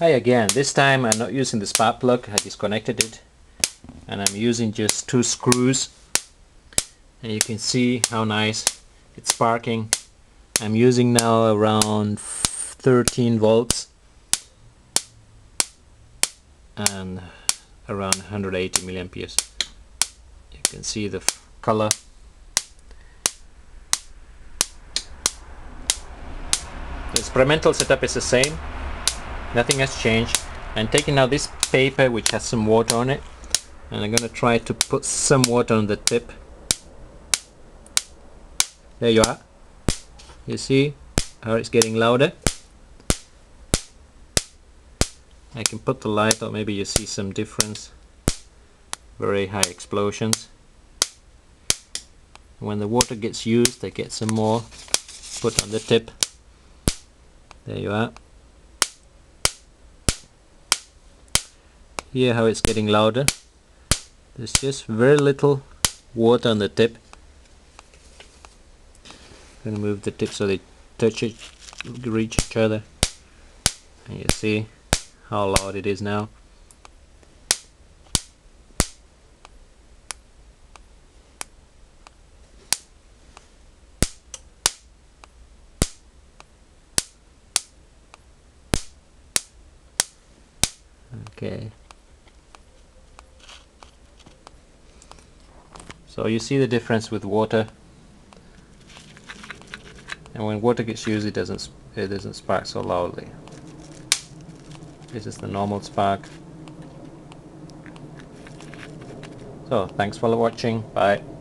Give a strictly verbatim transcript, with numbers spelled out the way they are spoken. Hi again. This time I'm not using the spark plug, I disconnected it, and I'm using just two screws, and you can see how nice it's sparking. I'm using now around thirteen volts and around one hundred eighty milliamperes. You can see the color. The experimental setup is the same, nothing has changed. I'm taking out this paper which has some water on it, and I'm going to try to put some water on the tip. There you are. You see how it's getting louder. I can put the light, or maybe you see some difference. Very high explosions. When the water gets used, they get some more put on the tip. There you are. Hear how it's getting louder. There's just very little water on the tip. I'm going to move the tip so they touch it, reach each other. And you see how loud it is now. Okay. So you see the difference with water, and when water gets used, it doesn't it doesn't spark so loudly. This is the normal spark. So thanks for watching. Bye.